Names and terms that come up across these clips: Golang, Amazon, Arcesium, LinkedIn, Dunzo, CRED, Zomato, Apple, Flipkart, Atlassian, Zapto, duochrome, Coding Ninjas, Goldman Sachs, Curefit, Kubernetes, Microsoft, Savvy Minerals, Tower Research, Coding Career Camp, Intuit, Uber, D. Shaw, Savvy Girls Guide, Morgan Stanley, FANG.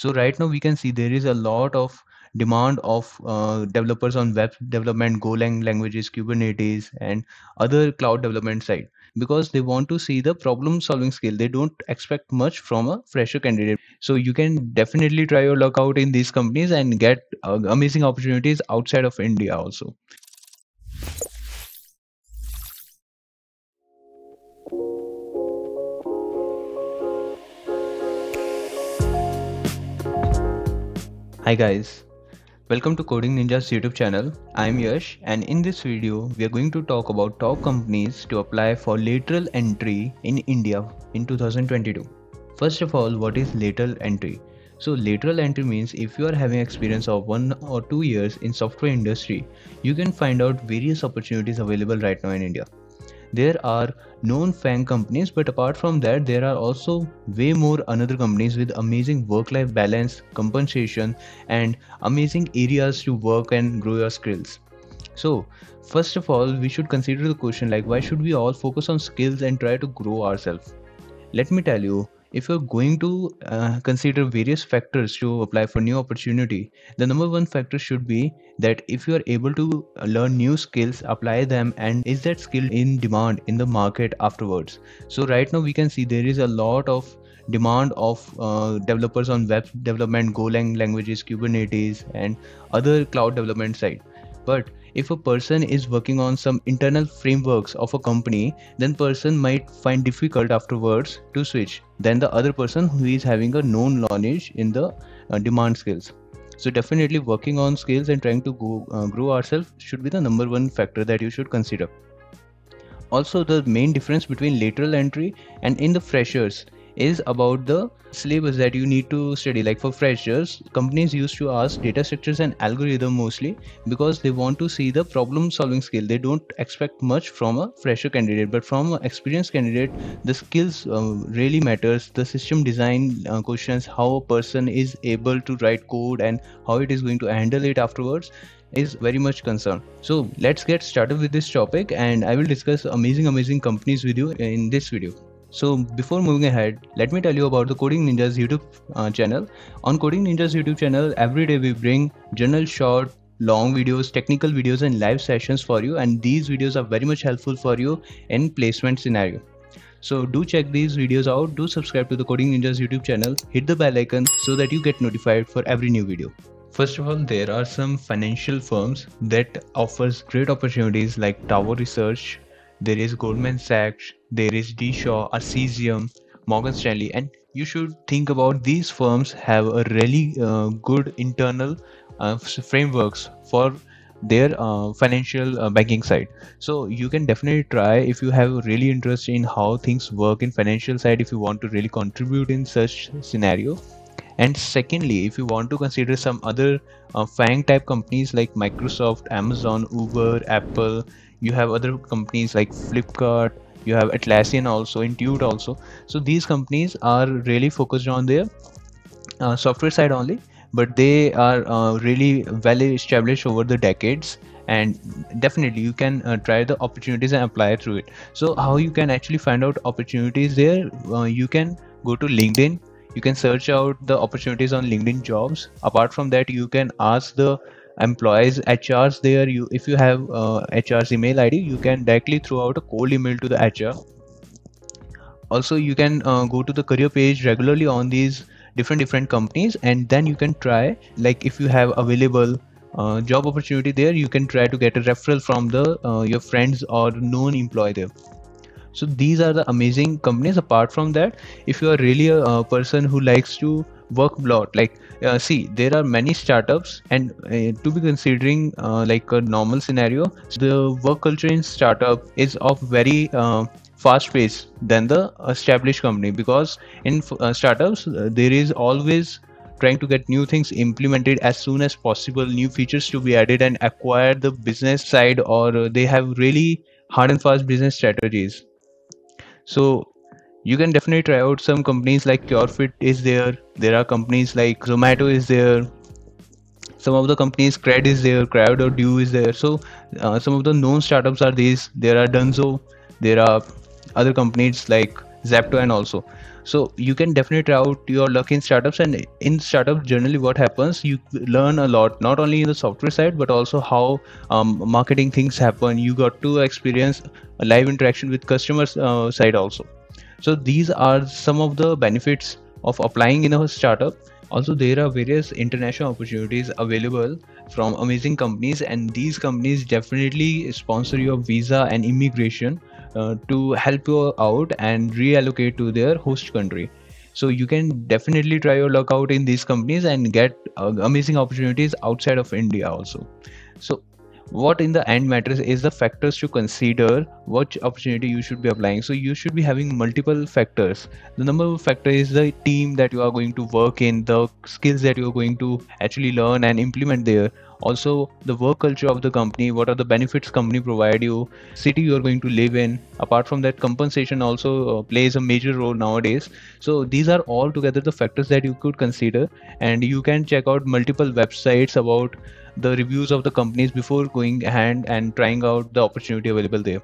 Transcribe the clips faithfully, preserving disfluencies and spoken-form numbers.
So right now we can see there is a lot of demand of uh, developers on web development, Golang languages, Kubernetes, and other cloud development side, because they want to see the problem solving skill. They don't expect much from a fresher candidate. So you can definitely try your luck out in these companies and get uh, amazing opportunities outside of India also. Hi guys, welcome to Coding Ninjas YouTube channel. I'm Yash, and in this video we are going to talk about top companies to apply for lateral entry in India in two thousand twenty-two. First of all, what is lateral entry? So lateral entry means if you are having experience of one or two years in software industry, you can find out various opportunities available right now in India. There are known FANG companies, but apart from that, there are also way more another companies with amazing work-life balance, compensation, and amazing areas to work and grow your skills. So first of all, we should consider the question like, why should we all focus on skills and try to grow ourselves? Let me tell you, if you're going to uh, consider various factors to apply for new opportunity, the number one factor should be that if you're able to learn new skills, apply them, and is that skill in demand in the market afterwards. So right now we can see there is a lot of demand of uh, developers on web development, Golang languages, Kubernetes, and other cloud development side. But if a person is working on some internal frameworks of a company, then person might find difficult afterwards to switch than the other person who is having a known knowledge in the uh, demand skills. So definitely working on skills and trying to go, uh, grow ourselves should be the number one factor that you should consider. Also, the main difference between lateral entry and in the freshers is about the syllabus that you need to study. Like for freshers, companies used to ask data structures and algorithm mostly because they want to see the problem solving skill. They don't expect much from a fresher candidate, but from an experienced candidate, the skills uh, really matters. The system design uh, questions, how a person is able to write code and how it is going to handle it afterwards, is very much concerned. So let's get started with this topic, and I will discuss amazing, amazing companies with you in this video. So before moving ahead, let me tell you about the Coding Ninjas YouTube uh, channel. On Coding Ninjas YouTube channel, every day we bring general, short, long videos, technical videos, and live sessions for you. And these videos are very much helpful for you in placement scenario. So do check these videos out. Do subscribe to the Coding Ninjas YouTube channel. Hit the bell icon so that you get notified for every new video. First of all, there are some financial firms that offers great opportunities like Tower Research. There is Goldman Sachs, there is D. Shaw, Arcesium, Morgan Stanley, and you should think about these firms have a really uh, good internal uh, frameworks for their uh, financial uh, banking side. So you can definitely try if you have really interest in how things work in financial side, if you want to really contribute in such scenario. And secondly, if you want to consider some other uh, FANG type companies like Microsoft, Amazon, Uber, Apple, you have other companies like Flipkart, you have Atlassian also, Intuit also. So these companies are really focused on their uh, software side only, but they are uh, really well established over the decades. And definitely you can uh, try the opportunities and apply through it. So how you can actually find out opportunities there, uh, you can go to LinkedIn. You can search out the opportunities on LinkedIn jobs. Apart from that, you can ask the employees, H Rs there. You, if you have uh, H R's email I D, you can directly throw out a cold email to the H R. Also, you can uh, go to the career page regularly on these different different companies, and then you can try, like if you have available uh, job opportunity there, you can try to get a referral from the uh, your friends or known employee there. So these are the amazing companies. Apart from that, if you are really a, a person who likes to work a lot, like uh, see, there are many startups, and uh, to be considering uh, like a normal scenario, the work culture in startup is of very uh, fast pace than the established company, because in uh, startups uh, there is always trying to get new things implemented as soon as possible, new features to be added and acquire the business side, or uh, they have really hard and fast business strategies. So you can definitely try out some companies like Curefit is there. There are companies like Zomato is there. Some of the companies, CRED is there, Crowd dot D U is there. So uh, some of the known startups are these. There are Dunzo. There are other companies like Zapto and also. So you can definitely try out your luck in startups, and in startups generally what happens, you learn a lot, not only in the software side but also how um, marketing things happen. You got to experience a live interaction with customers uh, side also. So these are some of the benefits of applying in a startup. Also, there are various international opportunities available from amazing companies, and these companies definitely sponsor your visa and immigration uh, to help you out and reallocate to their host country. So you can definitely try your luck out in these companies and get uh, amazing opportunities outside of India also. So what in the end matters is the factors to consider what opportunity you should be applying. So you should be having multiple factors. The number one factor is the team that you are going to work in, the skills that you are going to actually learn and implement there. Also the work culture of the company, what are the benefits company provide you, city you are going to live in. Apart from that, compensation also uh, plays a major role nowadays. So these are all together the factors that you could consider, and you can check out multiple websites about the reviews of the companies before going ahead and trying out the opportunity available there.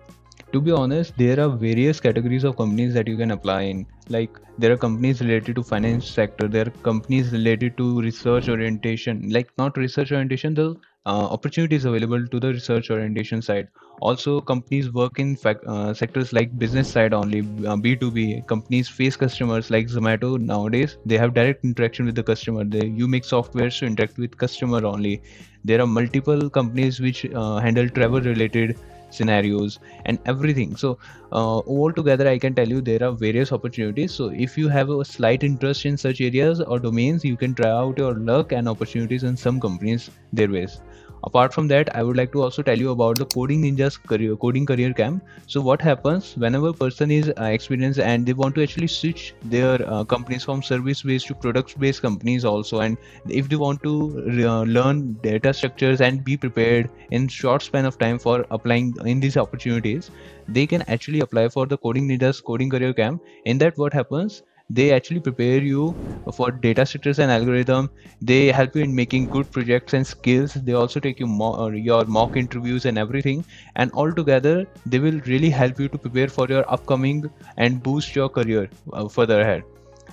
To be honest, there are various categories of companies that you can apply in. Like there are companies related to finance sector, there are companies related to research orientation, like not research orientation, the uh, opportunities available to the research orientation side. Also companies work in fact, uh, sectors like business side only, uh, B two B. Companies face customers like Zomato nowadays. They have direct interaction with the customer. They, you make softwares to interact with customer only. There are multiple companies which uh, handle travel related scenarios and everything. So uh, all together I can tell you there are various opportunities. So if you have a slight interest in such areas or domains, you can try out your luck and opportunities in some companies their ways. Apart from that, I would like to also tell you about the Coding Ninjas career, Coding Career Camp. So what happens whenever a person is uh, experienced and they want to actually switch their uh, companies from service-based to product-based companies also, and if they want to uh, learn data structures and be prepared in short span of time for applying in these opportunities, they can actually apply for the Coding Ninjas Coding Career Camp. In that, what happens? They actually prepare you for data structures and algorithm. They help you in making good projects and skills. They also take you mo your mock interviews and everything, and all together they will really help you to prepare for your upcoming and boost your career uh, further ahead.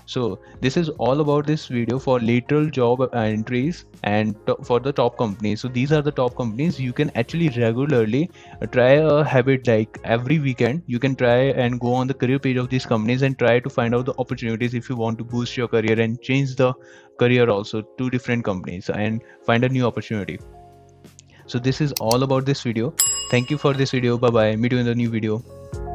So this is all about this video for lateral job entries and for the top companies. So these are the top companies. You can actually regularly try a habit, like every weekend you can try and go on the career page of these companies and try to find out the opportunities if you want to boost your career and change the career also to different companies and find a new opportunity. So this is all about this video. Thank you for this video. Bye bye. Meet you in the new video.